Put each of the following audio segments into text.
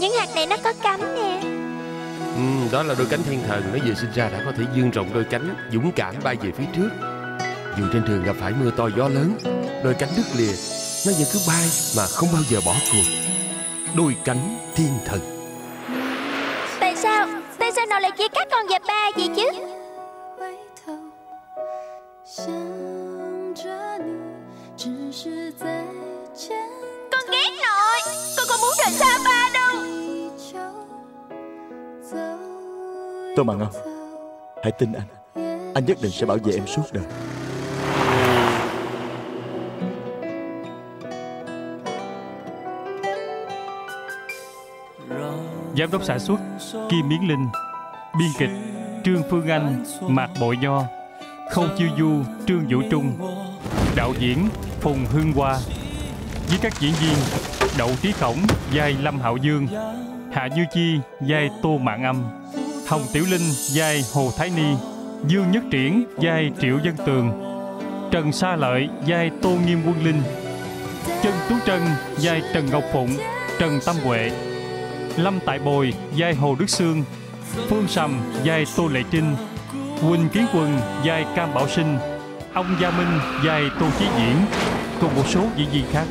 Những hạt này nó có cánh nè. Đó là đôi cánh thiên thần. Nó vừa sinh ra đã có thể vươn rộng đôi cánh, dũng cảm bay về phía trước. Dù trên đường gặp phải mưa to gió lớn, đôi cánh đứt lìa, nó vẫn cứ bay mà không bao giờ bỏ cuộc. Đôi cánh thiên thần. Tại sao nó lại chia các con về ba vậy chứ? Con ghét nội. Con không muốn rời xa ba đâu. Tô Mạn Âm, hãy tin anh. Anh nhất định sẽ bảo vệ em suốt đời. Giám đốc sản xuất Kim Miến Linh, biên kịch Trương Phương Anh, Mạc Bội Nho, Khâu Chiêu Du, Trương Vũ Trung, đạo diễn Phùng Hương Hoa, với các diễn viên Đậu Trí Khổng vai Lâm Hạo Dương, Hạ Dư Chi vai Tô Mạn Âm, Hồng Tiểu Linh vai Hồ Thái Ni, Dương Nhất Triển vai Triệu Vân Tường, Trần Sa Lợi vai Tô Nghiêm Quân Linh, Trần Tú Trân vai Trần Ngọc Phụng, Trần Tâm Huệ, Lâm Tại Bồi vai Hồ Đức Sương, Phương Sầm vai Tô Lệ Trinh, Quỳnh Kiến Quần vai Cam Bảo Sinh, ông Gia Minh vai Tô Chí Diễn, cùng một số diễn viên khác.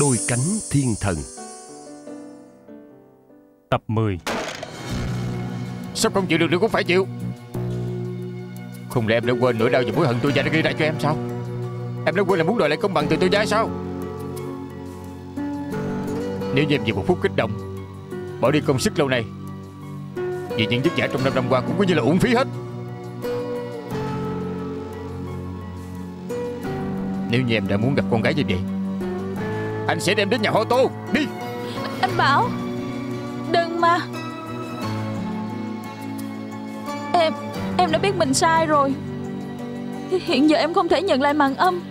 Đôi cánh thiên thần. Tập 10. Sao không chịu được nữa cũng phải chịu. Không lẽ em đã quên nỗi đau và mối hận tôi gia đã gây ra cho em sao? Em đã quên là muốn đòi lại công bằng từ tôi gia sao? Nếu như em vì một phút kích động bỏ đi công sức lâu nay, vì những vất vả trong 5 năm qua cũng coi như là uổng phí hết. Nếu như em đã muốn gặp con gái như vậy, anh sẽ đem đến nhà họ Tô. Đi. Anh Bảo, đừng mà. Em đã biết mình sai rồi. Hiện giờ em không thể nhận lại Mạn Âm.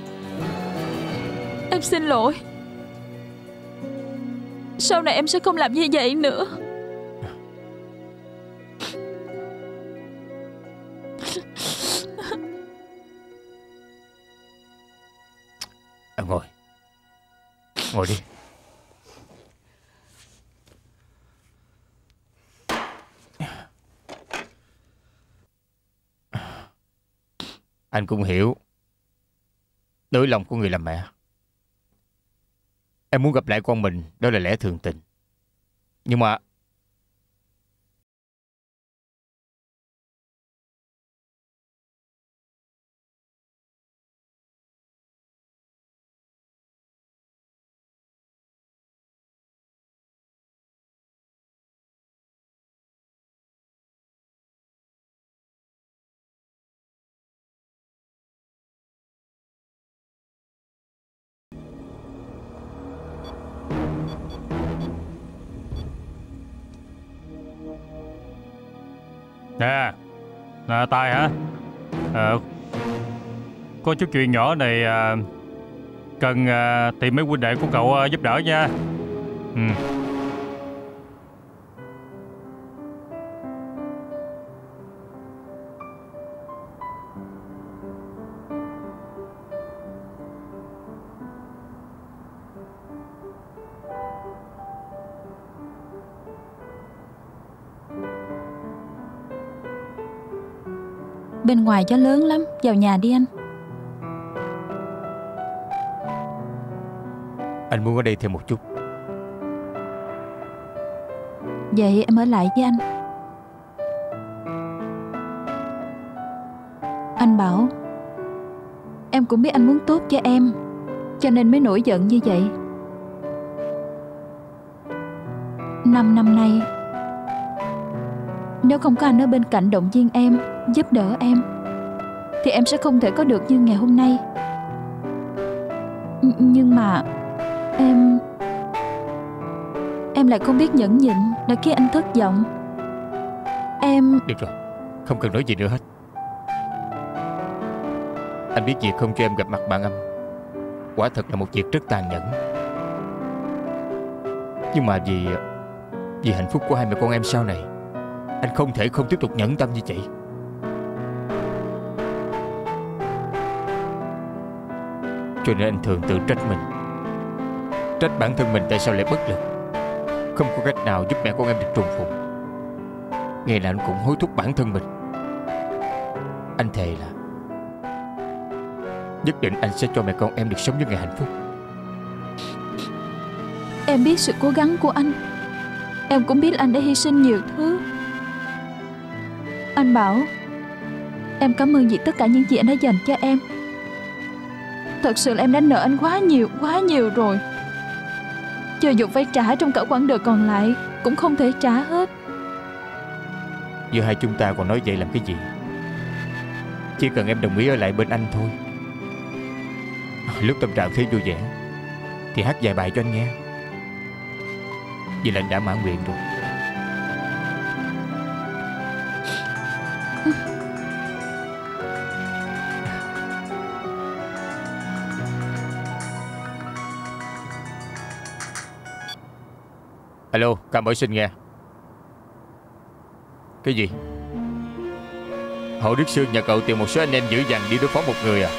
Em xin lỗi. Sau này em sẽ không làm như vậy nữa. Anh ngồi. Ngồi đi. Anh cũng hiểu nỗi lòng của người làm mẹ. Em muốn gặp lại con mình, đó là lẽ thường tình. Nhưng mà nè, Tài hả? Có chút chuyện nhỏ này cần tìm mấy huynh đệ của cậu giúp đỡ nha. Bên ngoài gió lớn lắm, vào nhà đi anh. Anh muốn ở đây thêm một chút. Vậy em ở lại với anh. Anh bảo em cũng biết anh muốn tốt cho em, cho nên mới nổi giận như vậy. 5 năm nay, nếu không có anh ở bên cạnh động viên em, giúp đỡ em, thì em sẽ không thể có được như ngày hôm nay. Nhưng mà Em lại không biết nhẫn nhịn, đã khiến anh thất vọng. Em... Được rồi, không cần nói gì nữa hết. Anh biết việc không cho em gặp mặt bạn Âm quả thật là một việc rất tàn nhẫn. Nhưng mà vì hạnh phúc của hai mẹ con em sau này, anh không thể không tiếp tục nhẫn tâm như vậy. Cho nên anh thường tự trách mình, trách bản thân mình tại sao lại bất lực, không có cách nào giúp mẹ con em được trùng phùng. Ngày nào anh cũng hối thúc bản thân mình. Anh thề là nhất định anh sẽ cho mẹ con em được sống những ngày hạnh phúc. Em biết sự cố gắng của anh, em cũng biết anh đã hy sinh nhiều thứ. Anh bảo em cảm ơn vì tất cả những gì anh đã dành cho em. Thật sự là em đã nợ anh quá nhiều rồi. Cho dù phải trả trong cả quãng đời còn lại cũng không thể trả hết. Giữa hai chúng ta còn nói vậy làm cái gì? Chỉ cần em đồng ý ở lại bên anh thôi. Lúc tâm trạng thấy vui vẻ thì hát vài bài cho anh nghe. Vậy là anh đã mãn nguyện rồi. Alo, Cam Bảo Sinh nghe. Cái gì? Hồ Đức Sương nhà cậu tìm một số anh em dữ dằn đi đối phó một người à?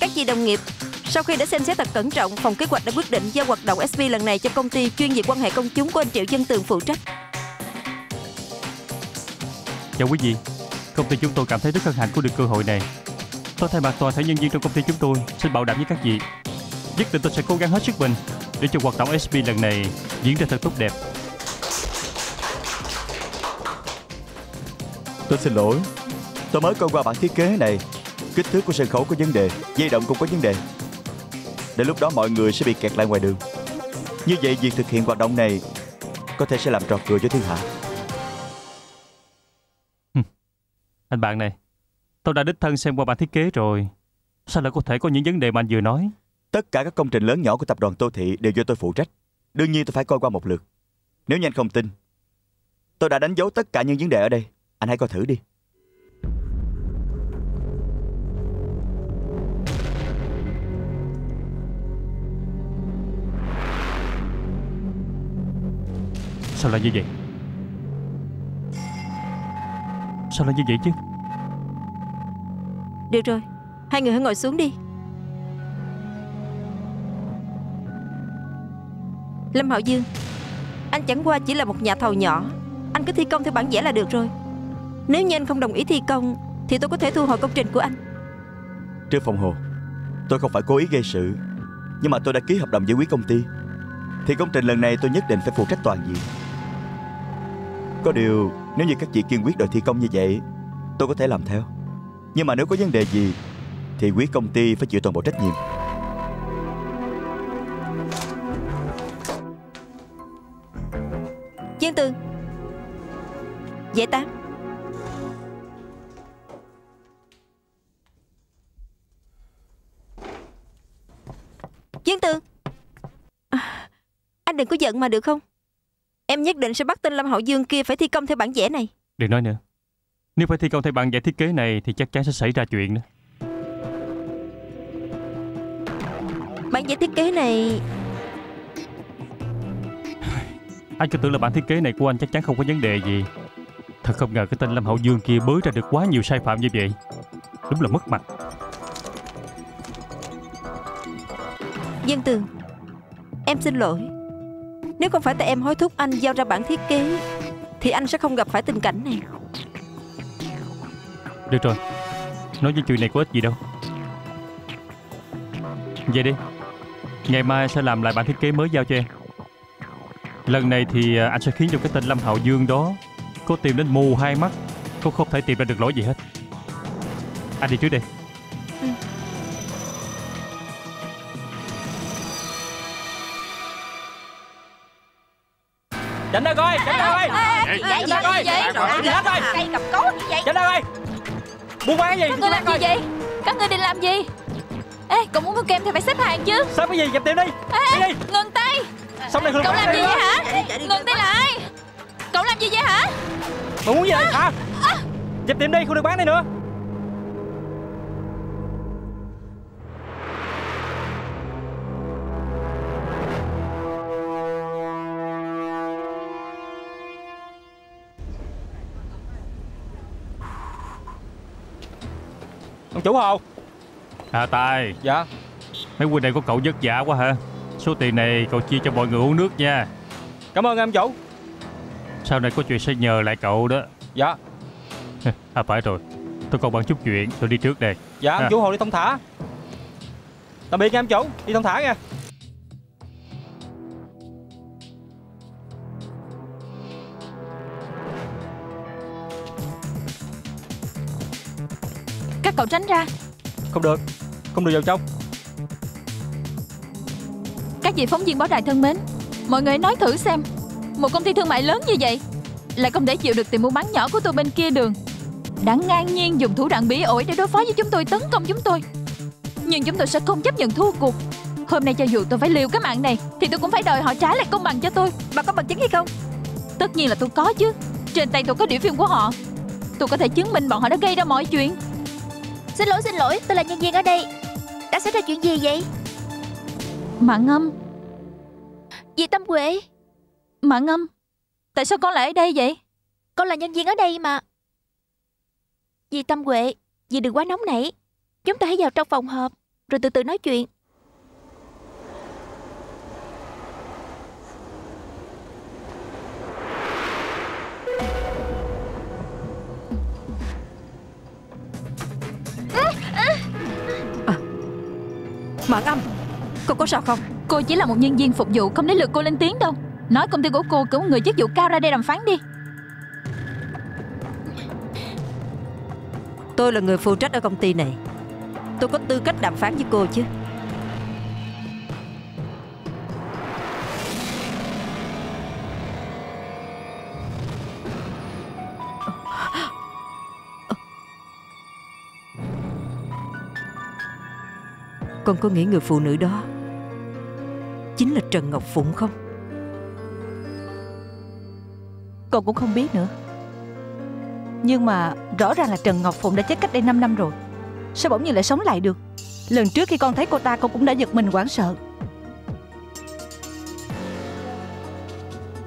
Các vị đồng nghiệp, sau khi đã xem xét thật cẩn trọng, phòng kế hoạch đã quyết định giao hoạt động SV lần này cho công ty chuyên về quan hệ công chúng của anh Triệu Vân Tường phụ trách. Chào quý vị, công ty chúng tôi cảm thấy rất hân hạnh có được cơ hội này. Tôi thay mặt toàn thể nhân viên trong công ty chúng tôi xin bảo đảm với các vị, nhất định tôi sẽ cố gắng hết sức mình để cho hoạt động SP lần này diễn ra thật tốt đẹp. Tôi xin lỗi, tôi mới coi qua bản thiết kế này. Kích thước của sân khấu có vấn đề, dây động cũng có vấn đề. Đến lúc đó mọi người sẽ bị kẹt lại ngoài đường. Như vậy việc thực hiện hoạt động này có thể sẽ làm trò cười cho thiên hạ. Anh bạn này, tôi đã đích thân xem qua bản thiết kế rồi. Sao lại có thể có những vấn đề mà anh vừa nói? Tất cả các công trình lớn nhỏ của tập đoàn Tô Thị đều do tôi phụ trách. Đương nhiên tôi phải coi qua một lượt. Nếu như anh không tin, tôi đã đánh dấu tất cả những vấn đề ở đây. Anh hãy coi thử đi. Sao lại như vậy? Sao lại như vậy chứ? Được rồi, hai người hãy ngồi xuống đi. Lâm Hạo Dương, anh chẳng qua chỉ là một nhà thầu nhỏ, anh cứ thi công theo bản vẽ là được rồi. Nếu như anh không đồng ý thi công thì tôi có thể thu hồi công trình của anh. Trương Phong Hồ, tôi không phải cố ý gây sự, nhưng mà tôi đã ký hợp đồng với quý công ty, thì công trình lần này tôi nhất định phải phụ trách toàn diện. Có điều nếu như các chị kiên quyết đòi thi công như vậy, tôi có thể làm theo. Nhưng mà nếu có vấn đề gì thì quý công ty phải chịu toàn bộ trách nhiệm. Vân Tường, giải tán. Vân Tường, anh đừng có giận mà được không? Em nhất định sẽ bắt tên Lâm Hạo Dương kia phải thi công theo bản vẽ này. Đừng nói nữa. Nếu phải thi công theo bản vẽ thiết kế này thì chắc chắn sẽ xảy ra chuyện đó. Bản vẽ thiết kế này... Anh cứ tưởng là bản thiết kế này của anh chắc chắn không có vấn đề gì. Thật không ngờ cái tên Lâm Hạo Dương kia bới ra được quá nhiều sai phạm như vậy. Đúng là mất mặt. Vân Tường, em xin lỗi. Nếu không phải tại em hối thúc anh giao ra bản thiết kế thì anh sẽ không gặp phải tình cảnh này. Được rồi, nói với chuyện này có ích gì đâu. Vậy đi, ngày mai sẽ làm lại bản thiết kế mới giao cho em. Lần này thì anh sẽ khiến cho cái tên Lâm Hạo Dương đó có tìm đến mù hai mắt, cô không thể tìm ra được lỗi gì hết. Anh đi trước đi. Tránh ra coi, tránh ra coi. Tránh ra coi. Cây cầm cấu như vậy. Tránh ra coi. Buôn bán gì? Các ngươi làm gì vậy? Các ngươi định làm gì? Ê, cậu muốn mua kem thì phải xếp hàng chứ. Xếp cái gì? Dẹp tiệm đi. Ê, ngừng tay. Xong đây cậu làm gì vậy hả? Ngừng tay lại. Cậu làm gì vậy hả? Cậu muốn gì vậy hả? Dẹp tiệm đi, không được bán đây nữa. Ông chủ Hồ. À Tài. Dạ. Mấy huynh này của cậu vất vả quá hả? Số tiền này cậu chia cho mọi người uống nước nha. Cảm ơn em chủ. Sau này có chuyện sẽ nhờ lại cậu đó. Dạ. À phải rồi, tôi còn bận chút chuyện, tôi đi trước đây. Dạ ông chủ Hồ đi thông thả. Tạm biệt nha em chủ, đi thông thả nha. Các cậu tránh ra. Không được, không được vào trong. Các vị phóng viên báo đài thân mến, mọi người nói thử xem, một công ty thương mại lớn như vậy lại không để chịu được tiệm mua bán nhỏ của tôi bên kia đường, đã ngang nhiên dùng thủ đoạn bỉ ổi để đối phó với chúng tôi, tấn công chúng tôi. Nhưng chúng tôi sẽ không chấp nhận thua cuộc. Hôm nay cho dù tôi phải liều cái mạng này thì tôi cũng phải đòi họ trả lại công bằng cho tôi. Bà có bằng chứng hay không? Tất nhiên là tôi có chứ. Trên tay tôi có đĩa phim của họ. Tôi có thể chứng minh bọn họ đã gây ra mọi chuyện. Xin lỗi, tôi là nhân viên ở đây. Đã xảy ra chuyện gì vậy? Mạn Âm. Dì Tâm Huệ. Mạn Âm, tại sao con lại ở đây vậy? Con là nhân viên ở đây mà. Dì Tâm Huệ, dì đừng quá nóng nảy. Chúng ta hãy vào trong phòng họp rồi từ từ nói chuyện. Mạn Âm, cô có sao không? Cô chỉ là một nhân viên phục vụ, không đến lượt cô lên tiếng đâu. Nói công ty của cô cử người chức vụ cao ra đây đàm phán đi. Tôi là người phụ trách ở công ty này, tôi có tư cách đàm phán với cô chứ. Con có nghĩ người phụ nữ đó chính là Trần Ngọc Phụng không? Con cũng không biết nữa. Nhưng mà rõ ràng là Trần Ngọc Phụng đã chết cách đây 5 năm rồi. Sao bỗng nhiên lại sống lại được? Lần trước khi con thấy cô ta, con cũng đã giật mình hoảng sợ.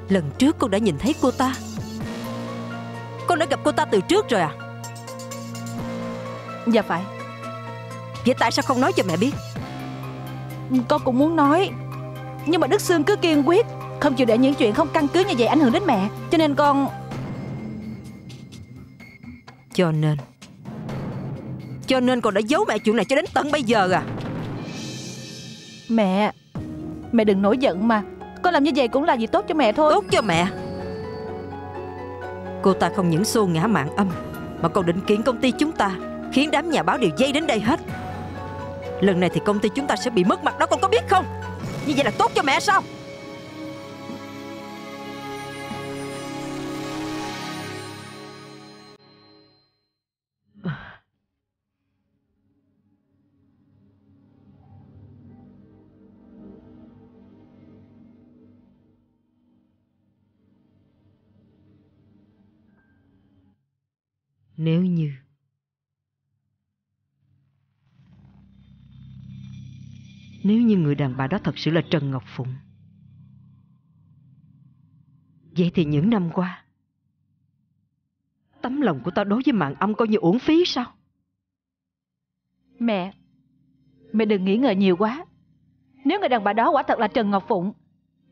Lần trước con đã nhìn thấy cô ta? Con đã gặp cô ta từ trước rồi à? Dạ phải. Vậy tại sao không nói cho mẹ biết? Con cũng muốn nói, nhưng mà Đức Sương cứ kiên quyết không chịu để những chuyện không căn cứ như vậy ảnh hưởng đến mẹ. Cho nên con... Cho nên con đã giấu mẹ chuyện này cho đến tận bây giờ à? Mẹ đừng nổi giận mà. Con làm như vậy cũng là gì tốt cho mẹ thôi. Tốt cho mẹ? Cô ta không những xô ngã Mạn Âm mà còn định kiện công ty chúng ta, khiến đám nhà báo đều dây đến đây hết. Lần này thì công ty chúng ta sẽ bị mất mặt đó, con có biết không? Như vậy là tốt cho mẹ sao? Nếu như người đàn bà đó thật sự là Trần Ngọc Phụng, vậy thì những năm qua tấm lòng của tao đối với Mạn Âm coi như uổng phí sao? Mẹ đừng nghĩ ngợi nhiều quá. Nếu người đàn bà đó quả thật là Trần Ngọc Phụng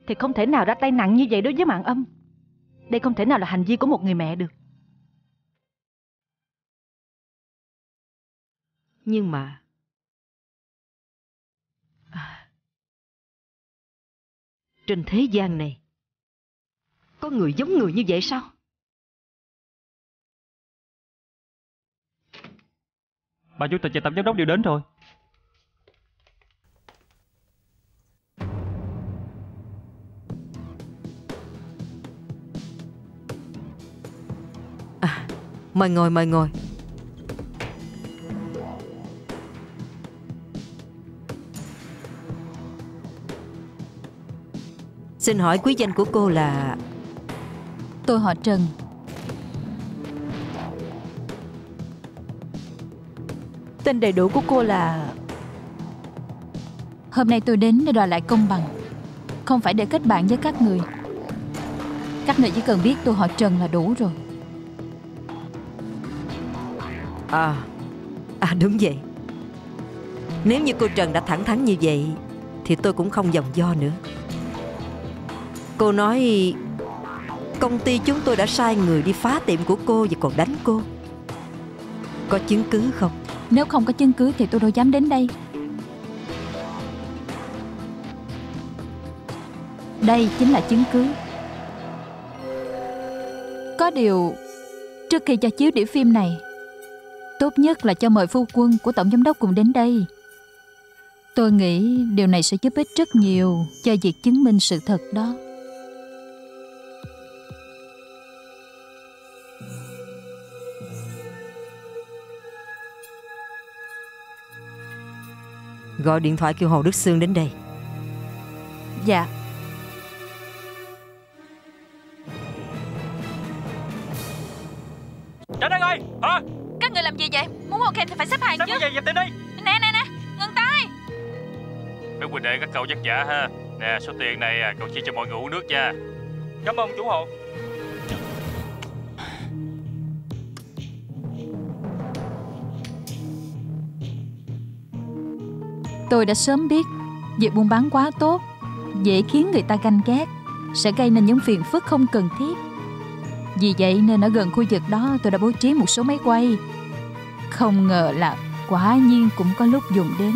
thì không thể nào ra tay nặng như vậy đối với Mạn Âm. Đây không thể nào là hành vi của một người mẹ được. Nhưng mà... Trên thế gian này, có người giống người như vậy sao? Bà chủ tịch và tổng giám đốc đều đến rồi. Mời ngồi, mời ngồi. Xin hỏi quý danh của cô là? Tôi họ Trần. Tên đầy đủ của cô là? Hôm nay tôi đến để đòi lại công bằng, không phải để kết bạn với các người. Các người chỉ cần biết tôi họ Trần là đủ rồi. Đúng vậy. Nếu như cô Trần đã thẳng thắn như vậy thì tôi cũng không vòng vo nữa. Cô nói công ty chúng tôi đã sai người đi phá tiệm của cô và còn đánh cô. Có chứng cứ không? Nếu không có chứng cứ thì tôi đâu dám đến đây. Đây chính là chứng cứ. Có điều, trước khi cho chiếu đĩa phim này, tốt nhất là cho mời phu quân của tổng giám đốc cùng đến đây. Tôi nghĩ điều này sẽ giúp ích rất nhiều cho việc chứng minh sự thật đó. Gọi điện thoại kêu Hồ Đức Sương đến đây. Dạ. Trời đất ơi! Hả? Các người làm gì vậy? Muốn hôn khen thì phải xếp hàng. Sao chứ? Sao vậy? Dẹp tên đi! Nè nè nè! Ngừng tay! Mấy huynh đệ các cậu vất vả ha. Nè, số tiền này cậu chia cho mọi người uống nước nha. Cảm ơn chú Hồ. Tôi đã sớm biết việc buôn bán quá tốt dễ khiến người ta ganh ghét, sẽ gây nên những phiền phức không cần thiết. Vì vậy nên ở gần khu vực đó tôi đã bố trí một số máy quay. Không ngờ là quả nhiên cũng có lúc dùng đến.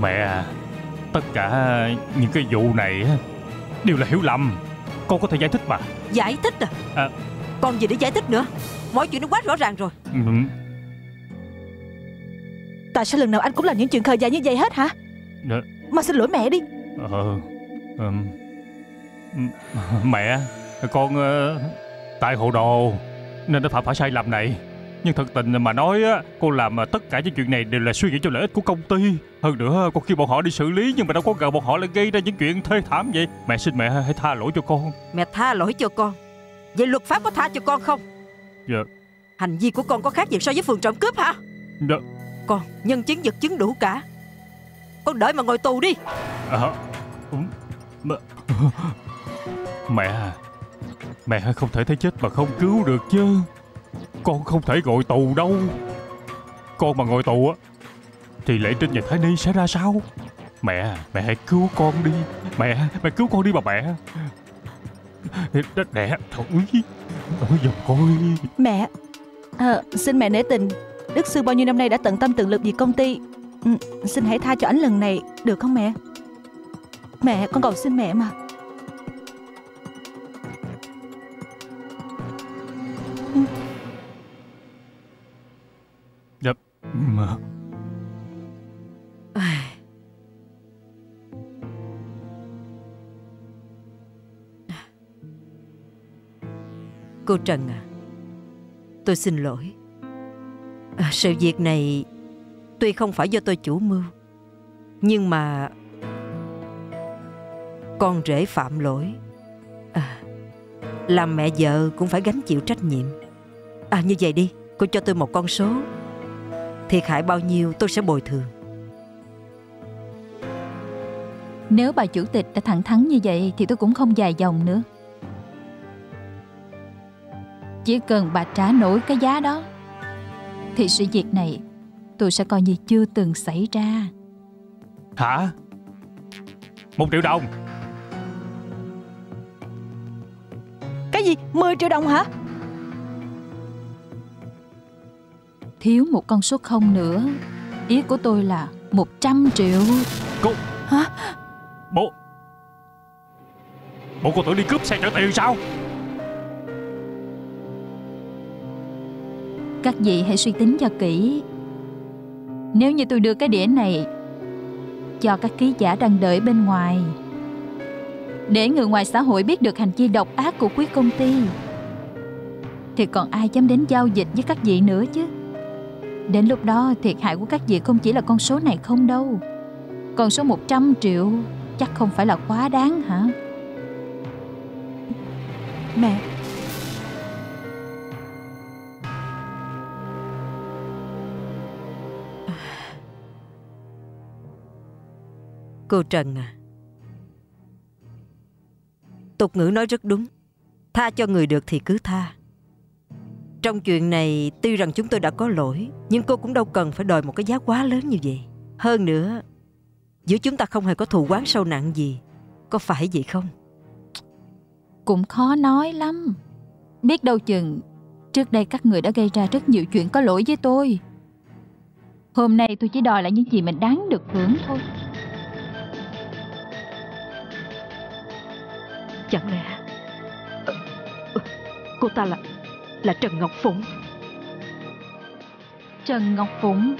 Mẹ à, tất cả những cái vụ này đều là hiểu lầm. Con có thể giải thích mà. Giải thích à? Còn gì để giải thích nữa. Mọi chuyện nó quá rõ ràng rồi. Tại sao lần nào anh cũng làm những chuyện khờ dại như vậy hết hả? Mà xin lỗi mẹ đi. Mẹ, con tại hồ đồ nên đã phạm phải sai lầm này. Nhưng thật tình mà nói, cô làm tất cả những chuyện này đều là suy nghĩ cho lợi ích của công ty. Hơn nữa con kêu bọn họ đi xử lý, nhưng mà đâu có ngờ bọn họ lại gây ra những chuyện thê thảm vậy. Mẹ xin mẹ hãy tha lỗi cho con. Mẹ tha lỗi cho con? Vậy luật pháp có tha cho con không? Dạ. Hành vi của con có khác gì so với phường trộm cướp hả? Dạ. Con nhân chứng vật chứng đủ cả. Con đợi mà ngồi tù đi. Mẹ à, mẹ không thể thấy chết mà không cứu được chứ. Con không thể ngồi tù đâu. Con mà ngồi tù á thì Lệ Trinh và Thái Ni sẽ ra sao? Mẹ, mẹ hãy cứu con đi. Mẹ cứu con đi bà mẹ. Mẹ, thôi giùm con. Mẹ, xin mẹ nể tình. Đức Sư bao nhiêu năm nay đã tận tâm tận lực vì công ty. Xin hãy tha cho ảnh lần này được không mẹ? Mẹ, con cầu xin mẹ mà. Cô Trần à, tôi xin lỗi. Sự việc này tuy không phải do tôi chủ mưu, nhưng mà con rể phạm lỗi, làm mẹ vợ cũng phải gánh chịu trách nhiệm. Như vậy đi, cô cho tôi một con số. Thiệt hại bao nhiêu tôi sẽ bồi thường. Nếu bà chủ tịch đã thẳng thắn như vậy thì tôi cũng không dài dòng nữa. Chỉ cần bà trả nổi cái giá đó thì sự việc này tôi sẽ coi như chưa từng xảy ra. Hả? 1 triệu đồng? Cái gì? 10 triệu đồng hả? Thiếu một con số không nữa. Ý của tôi là 100 triệu. Cô... hả? Bộ cô tưởng đi cướp xe trả tiền sao? Các vị hãy suy tính cho kỹ. Nếu như tôi đưa cái đĩa này cho các ký giả đang đợi bên ngoài, để người ngoài xã hội biết được hành vi độc ác của quý công ty, thì còn ai dám đến giao dịch với các vị nữa chứ. Đến lúc đó thiệt hại của các vị không chỉ là con số này không đâu. Con số 100 triệu chắc không phải là quá đáng hả? Mẹ, cô Trần à, tục ngữ nói rất đúng, tha cho người được thì cứ tha. Trong chuyện này tuy rằng chúng tôi đã có lỗi, nhưng cô cũng đâu cần phải đòi một cái giá quá lớn như vậy. Hơn nữa, giữa chúng ta không hề có thù oán sâu nặng gì, có phải vậy không? Cũng khó nói lắm. Biết đâu chừng trước đây các người đã gây ra rất nhiều chuyện có lỗi với tôi. Hôm nay tôi chỉ đòi lại những gì mình đáng được hưởng thôi. Chẳng lẽ cô ta là Trần Ngọc Phụng? Trần Ngọc Phụng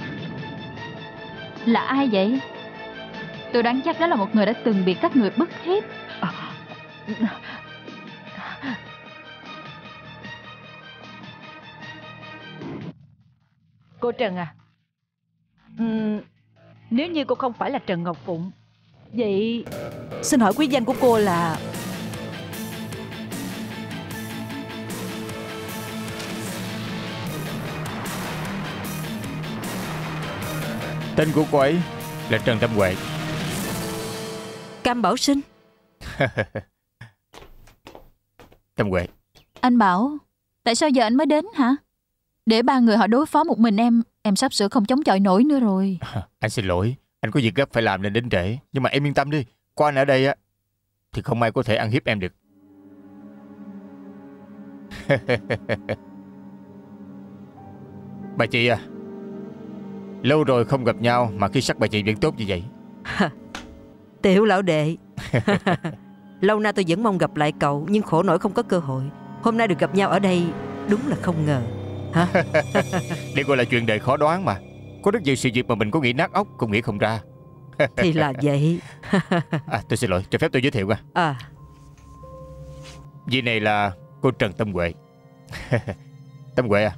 là ai vậy? Tôi đoán chắc đó là một người đã từng bị các người bức hiếp. Cô Trần à, nếu như cô không phải là Trần Ngọc Phụng, vậy xin hỏi quý danh của cô là? Tên của cô ấy là Trần Tâm Huệ. Cam Bảo Sinh. Tâm Huệ. Anh Bảo, tại sao giờ anh mới đến hả? Để ba người họ đối phó một mình em sắp sửa không chống chọi nổi nữa rồi. Anh xin lỗi, anh có việc gấp phải làm nên đến trễ. Nhưng mà em yên tâm đi, có anh ở đây á thì không ai có thể ăn hiếp em được. Bà chị à, lâu rồi không gặp nhau mà khi sắc bà chị vẫn tốt như vậy. Tiểu lão đệ. Lâu nay tôi vẫn mong gặp lại cậu, nhưng khổ nổi không có cơ hội. Hôm nay được gặp nhau ở đây đúng là không ngờ. Hả? Đây gọi là chuyện đời khó đoán mà. Có rất nhiều sự việc mà mình có nghĩ nát óc cũng nghĩ không ra. Thì là vậy. Tôi xin lỗi, cho phép tôi giới thiệu nha. Vị này là cô Trần Tâm Huệ. Tâm Huệ à,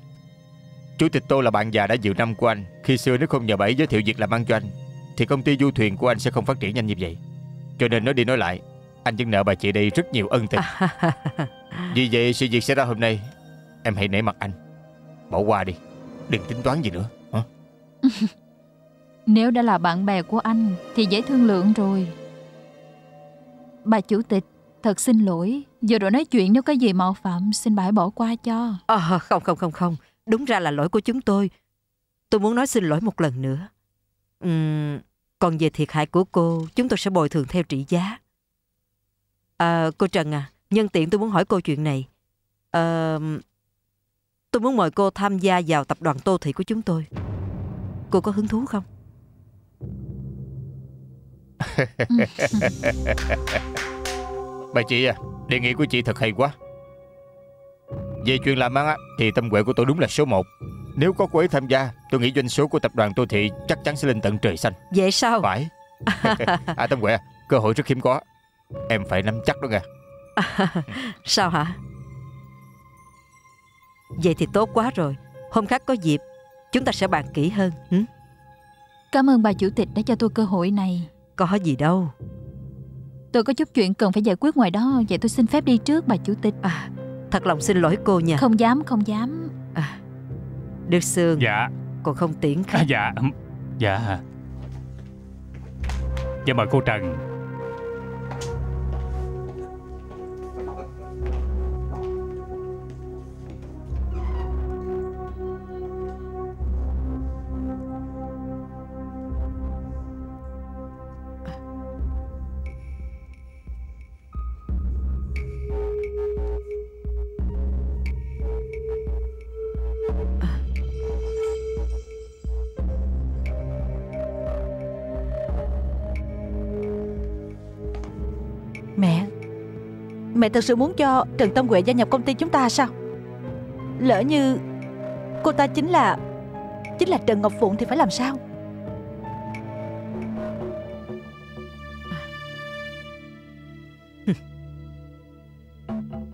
Chủ tịch Tô là bạn già đã nhiều năm của anh. Khi xưa nếu không nhờ bà ấy giới thiệu việc làm ăn cho anh thì công ty du thuyền của anh sẽ không phát triển nhanh như vậy. Cho nên nói đi nói lại, anh vẫn nợ bà chị đây rất nhiều ân tình. Vì vậy sự việc xảy ra hôm nay, em hãy nể mặt anh, bỏ qua đi, đừng tính toán gì nữa. Nếu đã là bạn bè của anh thì dễ thương lượng rồi. Bà chủ tịch, thật xin lỗi, vừa rồi nói chuyện nếu có gì mạo phạm xin bà hãy bỏ qua cho. Không, đúng ra là lỗi của chúng tôi. Tôi muốn nói xin lỗi một lần nữa. Còn về thiệt hại của cô, chúng tôi sẽ bồi thường theo trị giá. Cô Trần à, nhân tiện tôi muốn hỏi cô chuyện này. Tôi muốn mời cô tham gia vào tập đoàn Tô Thị của chúng tôi. Cô có hứng thú không? Bà chị à, đề nghị của chị thật hay quá. Về chuyện làm ăn á, thì Tâm Huệ của tôi đúng là số 1. Nếu có cô ấy tham gia, tôi nghĩ doanh số của tập đoàn Tô Thị chắc chắn sẽ lên tận trời xanh. Vậy sao? Phải. Tâm Huệ, cơ hội rất hiếm có, em phải nắm chắc đó nghe. Sao hả? Vậy thì tốt quá rồi. Hôm khác có dịp chúng ta sẽ bàn kỹ hơn. Cảm ơn bà chủ tịch đã cho tôi cơ hội này. Có gì đâu. Tôi có chút chuyện cần phải giải quyết ngoài đó. Vậy tôi xin phép đi trước bà chủ tịch. Thật lòng xin lỗi cô nha. Không dám. Đức Sương. Dạ. Còn không tiễn khách. Dạ mời cô Trần. Mẹ thật sự muốn cho Trần Tâm Huệ gia nhập công ty chúng ta sao? Lỡ như cô ta chính là Trần Ngọc Phụng thì phải làm sao?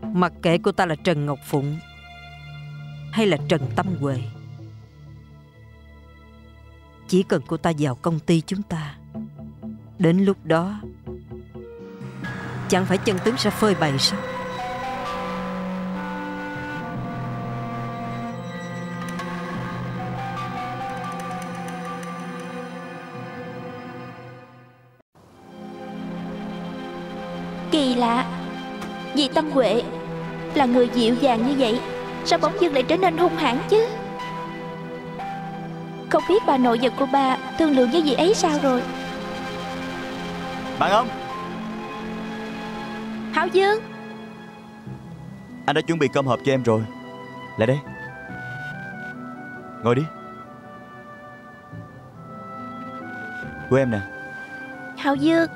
Mặc kệ cô ta là Trần Ngọc Phụng hay là Trần Tâm Huệ, chỉ cần cô ta vào công ty chúng ta, đến lúc đó chẳng phải chân tướng sẽ phơi bày sao? Kỳ lạ, vì Tâm Huệ là người dịu dàng như vậy, sao bỗng dưng lại trở nên hung hãn chứ? Không biết bà nội và cô ba thương lượng với dì ấy sao rồi? Bạn ông Hạo Dương, anh đã chuẩn bị cơm hộp cho em rồi. Lại đây, ngồi đi. Của em nè. Hạo Dương,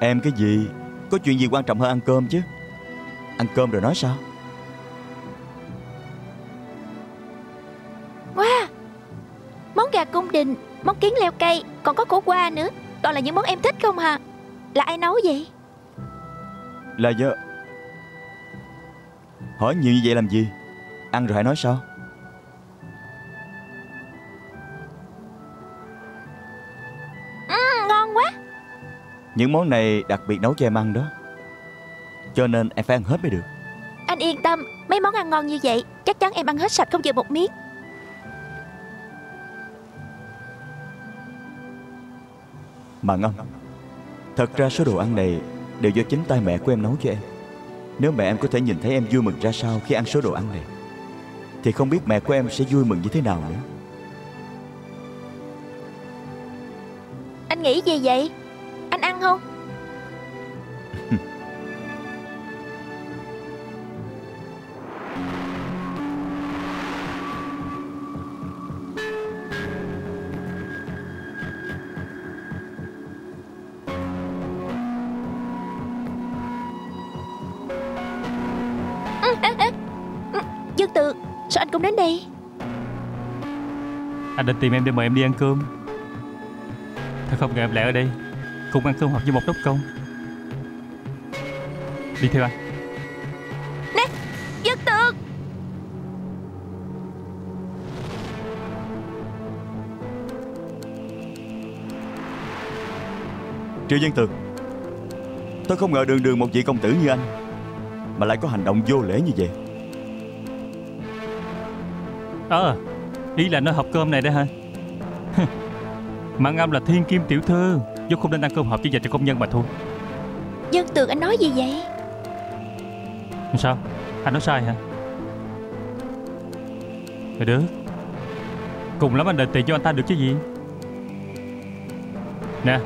em cái gì? Có chuyện gì quan trọng hơn ăn cơm chứ? Ăn cơm rồi nói sao? Wow, món gà cung đình, món kiến leo cây, còn có khổ qua nữa, toàn là những món em thích không hả? Là ai nấu vậy? Là do... Hỏi nhiều như vậy làm gì? Ăn rồi hãy nói sao? Ngon quá. Những món này đặc biệt nấu cho em ăn đó, cho nên em phải ăn hết mới được. Anh yên tâm, mấy món ăn ngon như vậy chắc chắn em ăn hết sạch, không chừa một miếng. Mà ngon. Thật ra số đồ ăn này đều do chính tay mẹ của em nấu cho em. Nếu mẹ em có thể nhìn thấy em vui mừng ra sao khi ăn số đồ ăn này, thì không biết mẹ của em sẽ vui mừng như thế nào nữa. Anh nghĩ gì vậy? Anh ăn không? Dương Tường, sao anh cũng đến đây? Anh định tìm em để mời em đi ăn cơm. Thật không ngờ em lại ở đây cùng ăn cơm hộp với một đốc công. Đi theo anh. Nè, Dương Tường. Triệu Dương Tường, tôi không ngờ đường một vị công tử như anh mà lại có hành động vô lễ như vậy. Ý là nơi hộp cơm này đấy hả? Mạn Âm là thiên kim tiểu thư, vốn không nên ăn cơm hộp chỉ dành cho công nhân mà thôi. Dương Tường, anh nói gì vậy? Sao? Anh nói sai hả? Thì được, cùng lắm anh đền tiền cho anh ta được chứ gì. Nè,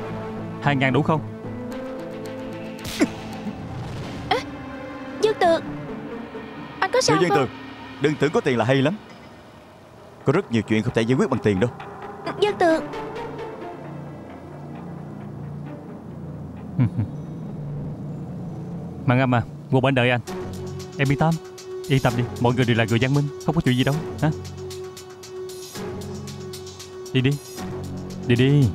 2000 đủ không? Dương Tường, anh có sao không? Dương Tường, đừng tưởng có tiền là hay lắm, có rất nhiều chuyện không thể giải quyết bằng tiền đâu. Dương Tường. Mạn Âm à, ngồi bên đợi anh. Em yên tâm đi, mọi người đều là người văn minh, không có chuyện gì đâu hả? Đi đi.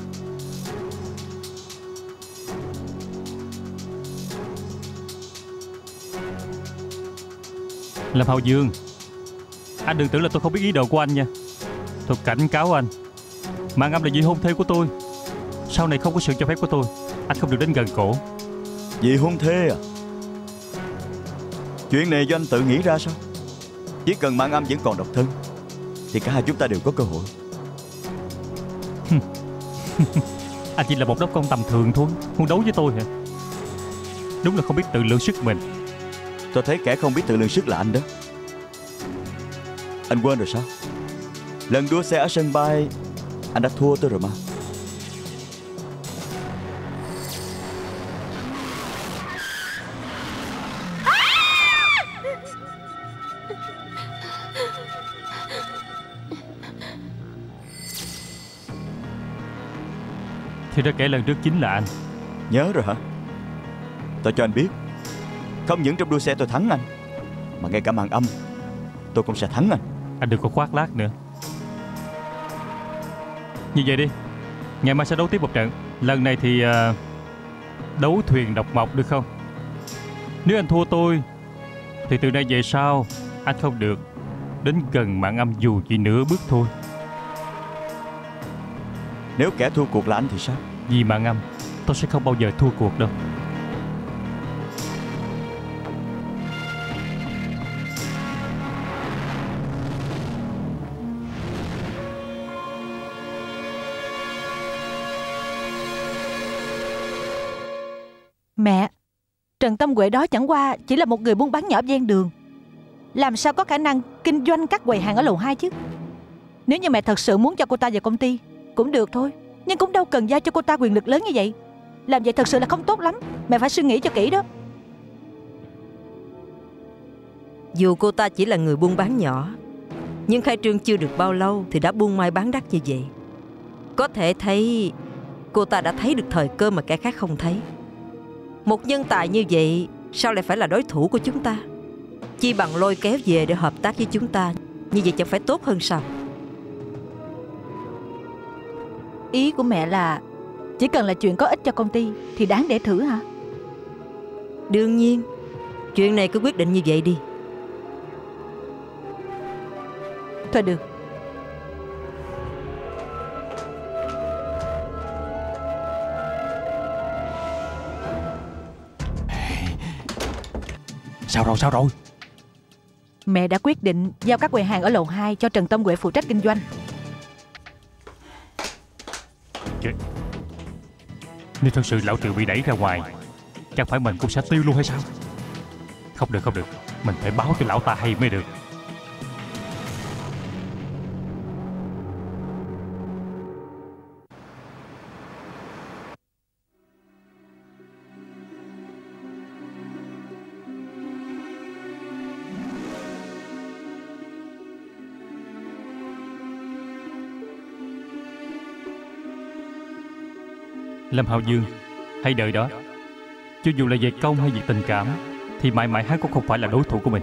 Lâm Hạo Dương, anh đừng tưởng là tôi không biết ý đồ của anh nha. Tôi cảnh cáo anh, Mạn Âm là vị hôn thê của tôi, sau này không có sự cho phép của tôi, anh không được đến gần cổ. Vị hôn thê à? Chuyện này do anh tự nghĩ ra sao? Chỉ cần Mạn Âm vẫn còn độc thân thì cả hai chúng ta đều có cơ hội. Anh chỉ là một đốc công tầm thường thôi, muốn đấu với tôi hả? Đúng là không biết tự lượng sức mình. Tôi thấy kẻ không biết tự lượng sức là anh đó. Anh quên rồi sao? Lần đua xe ở sân bay anh đã thua tôi rồi mà. Thì ra kẻ lần trước chính là anh. Nhớ rồi hả? Tao cho anh biết, Không những trong đua xe tôi thắng anh, mà ngay cả màn âm tôi cũng sẽ thắng anh. Anh đừng có khoác lác nữa. Như vậy đi, ngày mai sẽ đấu tiếp một trận. Lần này thì đấu thuyền độc mộc được không? Nếu anh thua tôi thì từ nay về sau anh không được đến gần mạn âm dù chỉ nửa bước thôi. Nếu kẻ thua cuộc là anh thì sao? Vì mạn âm tôi sẽ không bao giờ thua cuộc đâu. Mẹ, Trần Tâm Huệ đó chẳng qua chỉ là một người buôn bán nhỏ ven đường, làm sao có khả năng kinh doanh các quầy hàng ở lầu 2 chứ? Nếu như mẹ thật sự muốn cho cô ta về công ty cũng được thôi, nhưng cũng đâu cần giao cho cô ta quyền lực lớn như vậy. Làm vậy thật sự là không tốt lắm. Mẹ phải suy nghĩ cho kỹ đó. Dù cô ta chỉ là người buôn bán nhỏ, nhưng khai trương chưa được bao lâu thì đã buôn mai bán đắt như vậy. Có thể thấy cô ta đã thấy được thời cơ mà kẻ khác không thấy. Một nhân tài như vậy sao lại phải là đối thủ của chúng ta? Chi bằng lôi kéo về để hợp tác với chúng ta, như vậy chẳng phải tốt hơn sao? Ý của mẹ là chỉ cần là chuyện có ích cho công ty thì đáng để thử hả? Đương nhiên. Chuyện này cứ quyết định như vậy đi. Thôi được. Sao rồi? Mẹ đã quyết định giao các quầy hàng ở lầu 2 cho Trần Tâm Huệ phụ trách kinh doanh. Nếu thật sự lão Triệu bị đẩy ra ngoài, chẳng phải mình cũng sẽ tiêu luôn hay sao? Không được, mình phải báo cho lão ta hay mới được. Lâm Hạo Dương, hãy đợi đó. Cho dù là về công hay về tình cảm thì mãi mãi hắn cũng không phải là đối thủ của mình.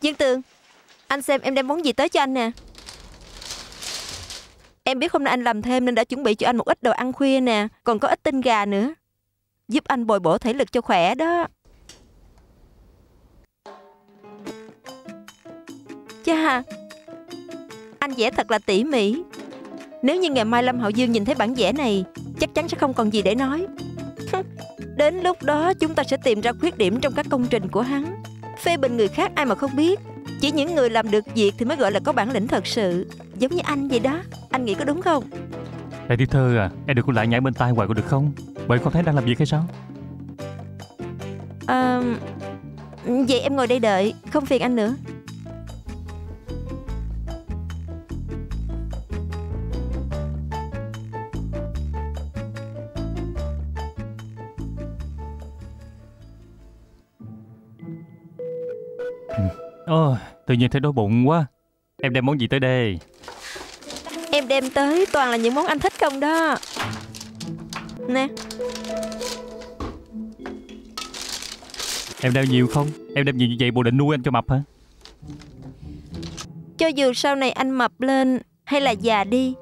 Dương Tường, anh xem em đem món gì tới cho anh nè. Em biết hôm nay anh làm thêm nên đã chuẩn bị cho anh một ít đồ ăn khuya nè, còn có ít tinh gà nữa, giúp anh bồi bổ thể lực cho khỏe đó. Chà, anh vẽ thật là tỉ mỉ. Nếu như ngày mai Lâm Hạo Dương nhìn thấy bản vẽ này, chắc chắn sẽ không còn gì để nói. Đến lúc đó chúng ta sẽ tìm ra khuyết điểm trong các công trình của hắn. Phê bình người khác ai mà không biết. Chỉ những người làm được việc thì mới gọi là có bản lĩnh thật sự. Giống như anh vậy đó. Anh nghĩ có đúng không? Đại tiểu thư à, em đừng có lại nhảy bên tai hoài có được không? Bởi không thấy đang làm việc hay sao? Vậy em ngồi đây đợi, không phiền anh nữa. Tự nhiên thấy đói bụng quá. Em đem món gì tới đây? Em đem tới toàn là những món anh thích không đó. Nè, em đem nhiều không? Em đem nhiều như vậy bộ định nuôi anh cho mập hả? Cho dù sau này anh mập lên hay là già đi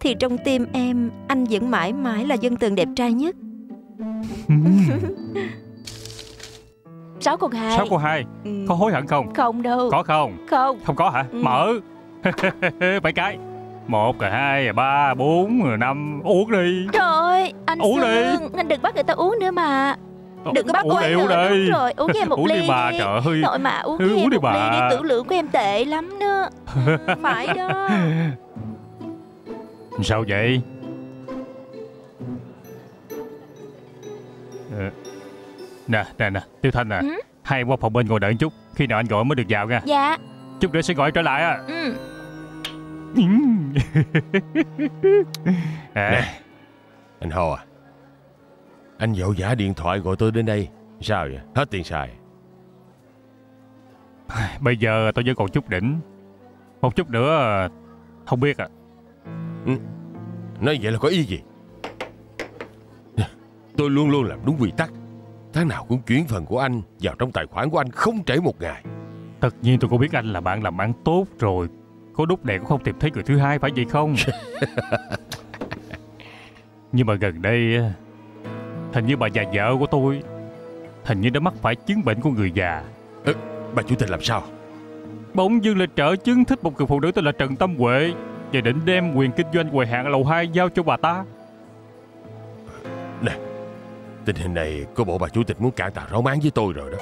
thì trong tim em, anh vẫn mãi mãi là dân tường đẹp trai nhất. 6 con 2. Có hối hận không? Không đâu. Có không? Không. Không có hả? Mở. 7 cái 1, 2, 3, 4, 5. Uống đi. Trời ơi, anh uống Sương, đi. Anh đừng bắt người ta uống nữa mà. Đừng có bắt cô ấy nữa. Đúng rồi, uống cho em một ly đi bà, trời ơi. Nội mà uống đi bà. Ly đi, tử lượng của em tệ lắm đó. Phải đó. Sao vậy? Nè, Tiêu Thanh à, hay qua phòng bên ngồi đợi một chút. Khi nào anh gọi mới được vào nha. Dạ. Chút nữa sẽ gọi trở lại à. Nè, anh Hồ à, anh vội vã điện thoại gọi tôi đến đây sao vậy? Hết tiền xài. Bây giờ tôi vẫn còn chút đỉnh. Một chút nữa Không biết ạ. Nói vậy là có ý gì? Tôi luôn luôn làm đúng quy tắc. Tháng nào cũng chuyển phần của anh vào trong tài khoản của anh, không trễ một ngày. Tất nhiên tôi cũng biết anh là bạn làm ăn tốt rồi. Có đúc đèn cũng không tìm thấy người thứ hai, phải vậy không? Nhưng mà gần đây hình như bà già vợ của tôi hình như đã mắc phải chứng bệnh của người già. Bà chủ tịch làm sao? Bỗng dưng là trở chứng thích một người phụ nữ tên là Trần Tâm Huệ, và định đem quyền kinh doanh quầy hạng lầu 2 giao cho bà ta. Nè, tình hình này có bộ bà chủ tịch muốn cản tà rõ máng với tôi rồi đó.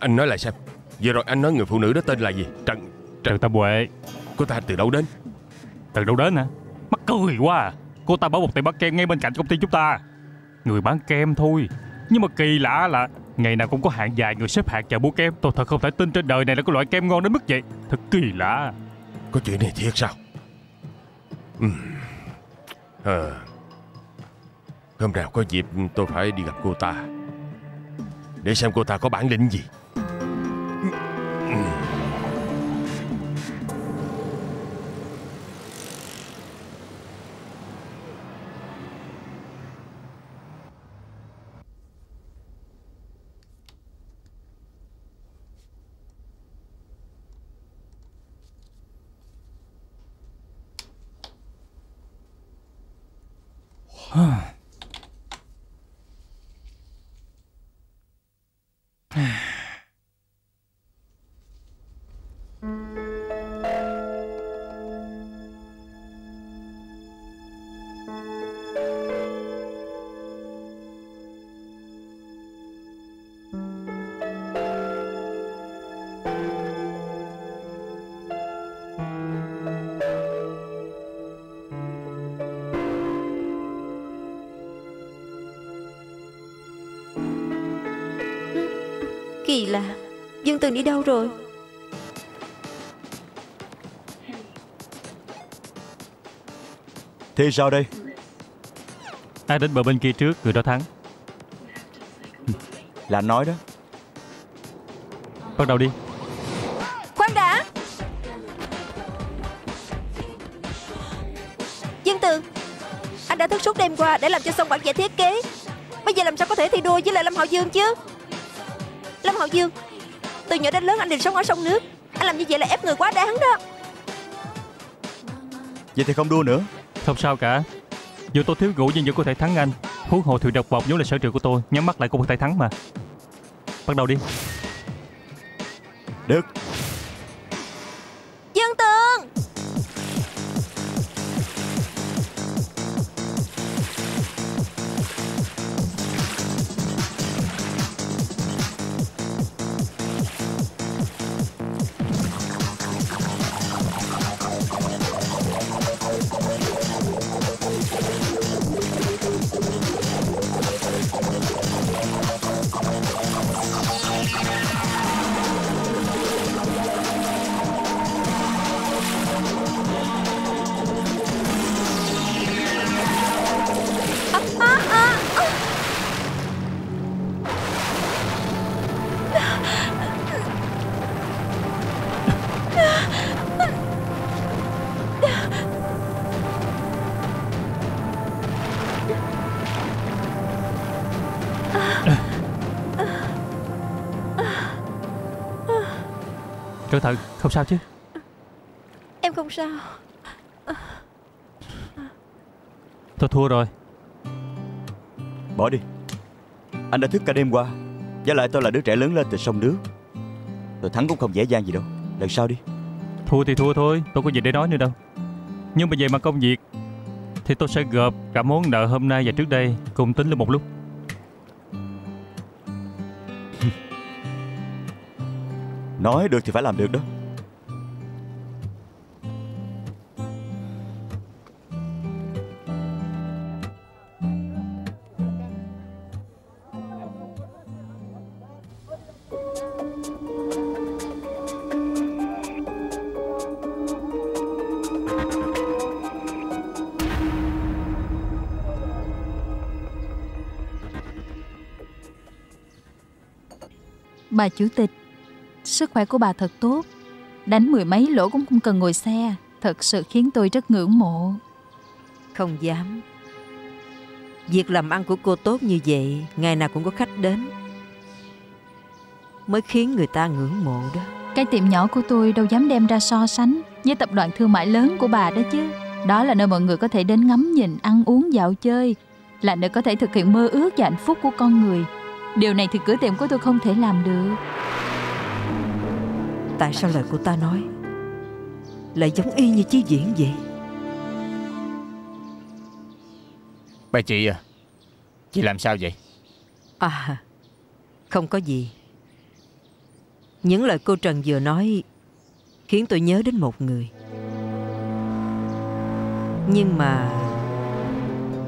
Anh nói lại xem. Vừa rồi anh nói người phụ nữ đó tên là gì? Trần Tâm Huệ. Cô ta từ đâu đến? Từ đâu đến hả? Mắc cười quá à. Cô ta mở một tiệm bán kem ngay bên cạnh công ty chúng ta. Người bán kem thôi, nhưng mà kỳ lạ là ngày nào cũng có hạng dài người xếp hạng chờ mua kem. Tôi thật không thể tin trên đời này là có loại kem ngon đến mức vậy. Thật kỳ lạ. Có chuyện này thiệt sao? Hôm nào có dịp tôi phải đi gặp cô ta để xem cô ta có bản lĩnh gì. Kỳ lạ, Dương Tường đi đâu rồi? Thì sao đây? Ai đến bờ bên kia trước, người đó thắng. Là anh nói đó. Bắt đầu đi. Khoan đã. Dương Tường, anh đã thức suốt đêm qua để làm cho xong bản vẽ thiết kế. Bây giờ làm sao có thể thi đua với lại Lâm Hạo Dương chứ? Lâm Hạo Dương, từ nhỏ đến lớn anh đều sống ở sông nước. Anh làm như vậy là ép người quá đáng đó. Vậy thì không đua nữa. Không sao cả. Dù tôi thiếu gũ nhưng vẫn có thể thắng anh. Huống hồ thủy độc bọc vốn là sở trường của tôi. Nhắm mắt lại cũng có thể thắng mà. Bắt đầu đi. Được. Dương Tường. Cẩn thận, không sao chứ? Em không sao. Tôi thua rồi. Bỏ đi. Anh đã thức cả đêm qua. Với lại tôi là đứa trẻ lớn lên từ sông nước. Tôi thắng cũng không dễ dàng gì đâu. Lần sau đi. Thua thì thua thôi, tôi có gì để nói nữa đâu. Nhưng mà về mặt công việc thì tôi sẽ gộp cả món nợ hôm nay và trước đây cùng tính lên một lúc. Nói được thì phải làm được đó. Bà chủ tịch, sức khỏe của bà thật tốt. đánh mười mấy lỗ cũng không cần ngồi xe, thật sự khiến tôi rất ngưỡng mộ. Không dám. Việc làm ăn của cô tốt như vậy, ngày nào cũng có khách đến, mới khiến người ta ngưỡng mộ đó. Cái tiệm nhỏ của tôi đâu dám đem ra so sánh với tập đoàn thương mại lớn của bà đó chứ. Đó là nơi mọi người có thể đến ngắm nhìn, ăn uống, dạo chơi, là nơi có thể thực hiện mơ ước và hạnh phúc của con người. Điều này thì cửa tiệm của tôi không thể làm được. Tại sao lời của ta nói lại giống y như Chí Viễn vậy? Bà chị à, chị làm sao vậy? À, không có gì. Những lời cô Trần vừa nói khiến tôi nhớ đến một người. Nhưng mà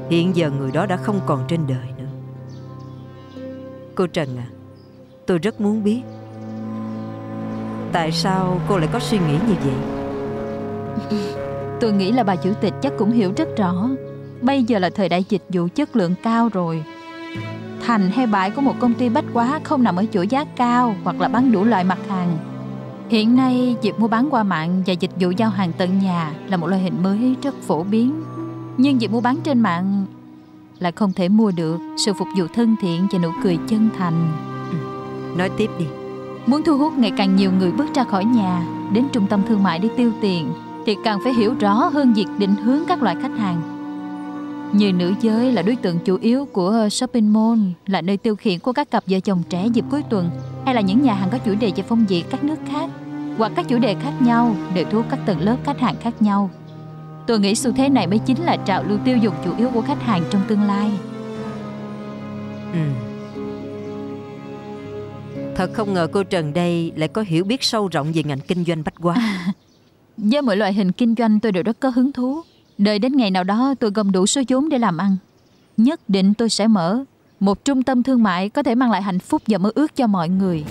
hiện giờ người đó đã không còn trên đời nữa. Cô Trần à, tôi rất muốn biết tại sao cô lại có suy nghĩ như vậy. Tôi nghĩ là bà chủ tịch chắc cũng hiểu rất rõ. Bây giờ là thời đại dịch vụ chất lượng cao rồi. Thành hay bại của một công ty bách hóa không nằm ở chỗ giá cao hoặc là bán đủ loại mặt hàng. Hiện nay, việc mua bán qua mạng và dịch vụ giao hàng tận nhà là một loại hình mới rất phổ biến. Nhưng việc mua bán trên mạng là không thể mua được sự phục vụ thân thiện và nụ cười chân thành. Nói tiếp đi. Muốn thu hút ngày càng nhiều người bước ra khỏi nhà đến trung tâm thương mại để tiêu tiền thì càng phải hiểu rõ hơn việc định hướng các loại khách hàng. Như nữ giới là đối tượng chủ yếu của shopping mall, là nơi tiêu khiển của các cặp vợ chồng trẻ dịp cuối tuần, hay là những nhà hàng có chủ đề về phong vị các nước khác, hoặc các chủ đề khác nhau để thu hút các tầng lớp khách hàng khác nhau. Tôi nghĩ xu thế này mới chính là trào lưu tiêu dùng chủ yếu của khách hàng trong tương lai. Thật không ngờ cô Trần đây lại có hiểu biết sâu rộng về ngành kinh doanh bách hóa. Với mọi loại hình kinh doanh tôi đều rất có hứng thú. Đợi đến ngày nào đó tôi gom đủ số vốn để làm ăn, nhất định tôi sẽ mở một trung tâm thương mại có thể mang lại hạnh phúc và mơ ước cho mọi người.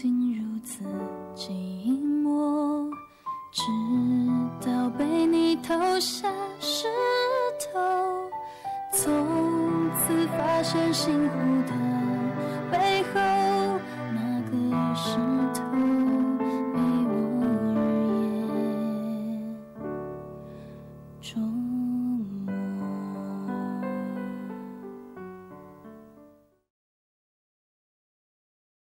竟如此寂寞，直到被你投下石头，从此发现幸福的背后，那个石头被我日夜重。